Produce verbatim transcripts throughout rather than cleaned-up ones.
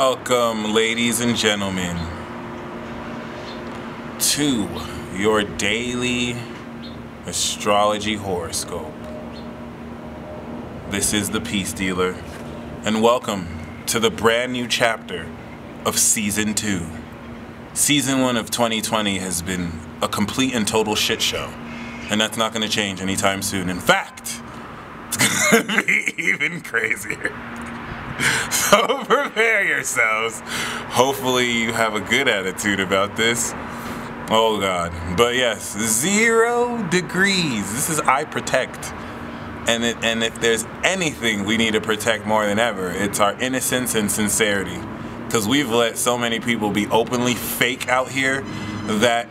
Welcome, ladies and gentlemen, to your daily astrology horoscope. This is The Peace Dealer, and welcome to the brand new chapter of Season two. Season one of twenty twenty has been a complete and total shit show, and that's not going to change anytime soon. In fact, it's going to be even crazier. So prepare yourselves. Hopefully you have a good attitude about this. Oh God. But yes, zero degrees. This is I protect. And, it, and if there's anything we need to protect more than ever, it's our innocence and sincerity. Because we've let so many people be openly fake out here that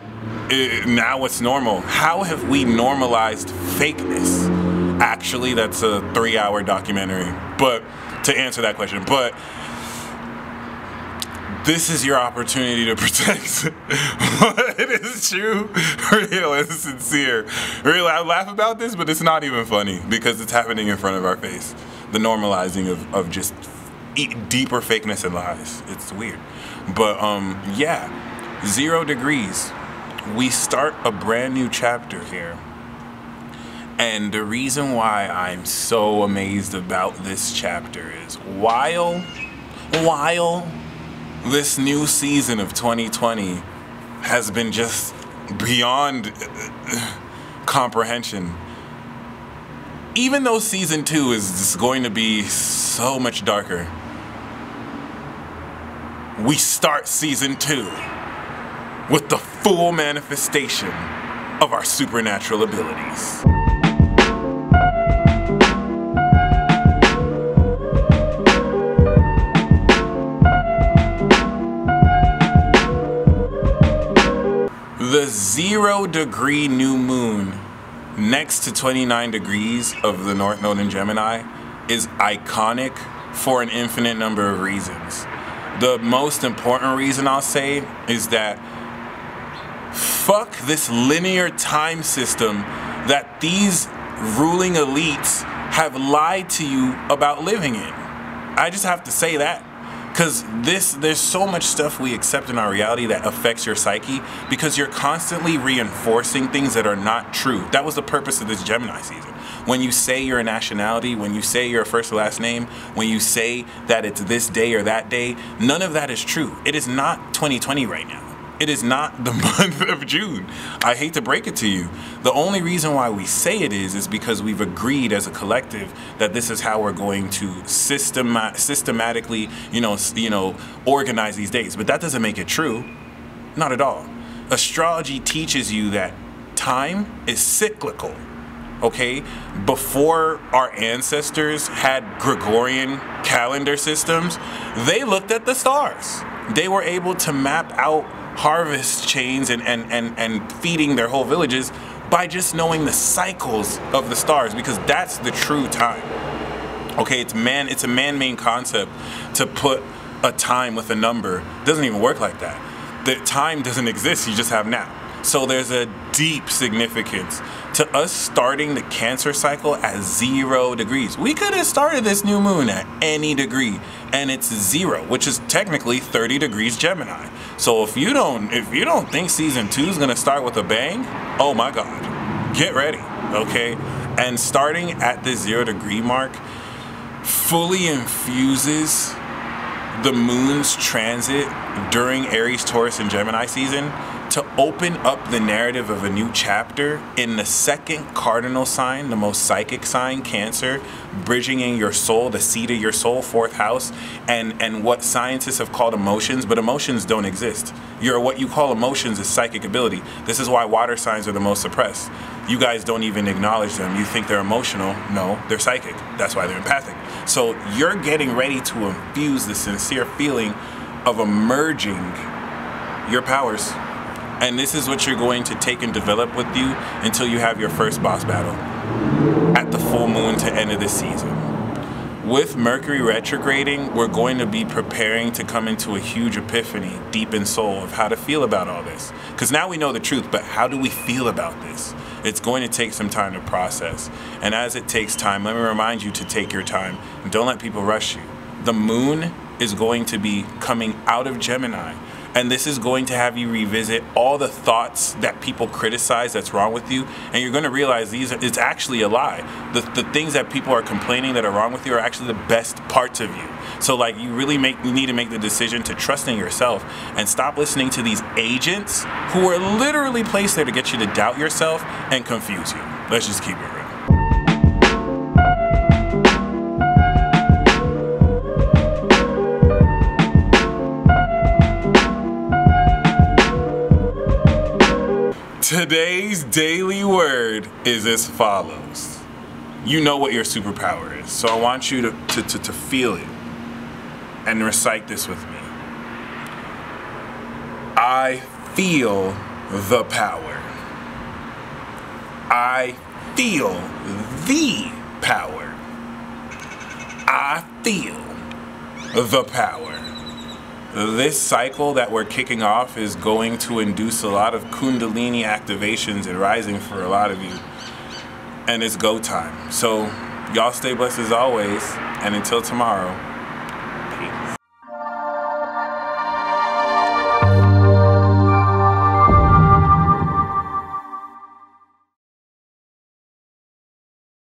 it, now it's normal. How have we normalized fakeness? Actually, that's a three-hour documentary. But to answer that question, but this is your opportunity to protect what is true, real, and sincere. Real, I laugh about this, but it's not even funny because it's happening in front of our face. The normalizing of, of just deeper fakeness and lies. It's weird. But um, yeah, zero degrees. We start a brand new chapter here. And the reason why I'm so amazed about this chapter is while, while this new season of twenty twenty has been just beyond comprehension, even though season two is just going to be so much darker, we start season two with the full manifestation of our supernatural abilities. The zero degree new moon next to twenty-nine degrees of the North Node in Gemini is iconic for an infinite number of reasons. The most important reason I'll say is that fuck this linear time system that these ruling elites have lied to you about living in. I just have to say that. Because this, there's so much stuff we accept in our reality that affects your psyche because you're constantly reinforcing things that are not true. That was the purpose of this Gemini season. When you say you're a nationality, when you say you're a first or last name, when you say that it's this day or that day, none of that is true. It is not twenty twenty right now. It is not the month of June. I hate to break it to you. The only reason why we say it is, is because we've agreed as a collective that this is how we're going to system systematically, you know, you know, organize these days. But that doesn't make it true. Not at all. Astrology teaches you that time is cyclical. Okay, before our ancestors had Gregorian calendar systems, they looked at the stars. They were able to map out harvest chains and, and, and, and feeding their whole villages by just knowing the cycles of the stars, because that's the true time. Okay, it's man, it's a man-made concept to put a time with a number. It doesn't even work like that. The time doesn't exist, you just have now. So there's a deep significance to us starting the Cancer cycle at zero degrees. We could have started this new moon at any degree, and it's zero, which is technically thirty degrees Gemini. So if you don't, if you don't think season two is gonna start with a bang, oh my God, get ready, okay? And starting at the zero degree mark fully infuses the moon's transit during Aries, Taurus, and Gemini season to open up the narrative of a new chapter in the second cardinal sign, the most psychic sign, Cancer, bridging in your soul, the seat of your soul, fourth house, and, and what scientists have called emotions, but emotions don't exist. Your, what you call emotions is psychic ability. This is why water signs are the most suppressed. You guys don't even acknowledge them. You think they're emotional. No, they're psychic. That's why they're empathic. So you're getting ready to infuse the sincere feeling of emerging your powers. And this is what you're going to take and develop with you until you have your first boss battle at the full moon to end of this season. With Mercury retrograding, we're going to be preparing to come into a huge epiphany deep in soul of how to feel about all this. Because now we know the truth, but how do we feel about this? It's going to take some time to process. And as it takes time, let me remind you to take your time. Don't let people rush you. The moon is going to be coming out of Gemini. And this is going to have you revisit all the thoughts that people criticize that's wrong with you. And you're going to realize these are, it's actually a lie. The, the things that people are complaining that are wrong with you are actually the best parts of you. So like you really make, you need to make the decision to trust in yourself and stop listening to these agents who are literally placed there to get you to doubt yourself and confuse you. Let's just keep it real. Today's daily word is as follows. You know what your superpower is, so I want you to, to, to, to feel it and recite this with me. I feel the power. I feel the power. I feel the power. This cycle that we're kicking off is going to induce a lot of Kundalini activations and rising for a lot of you. And it's go time. So y'all stay blessed as always. And until tomorrow.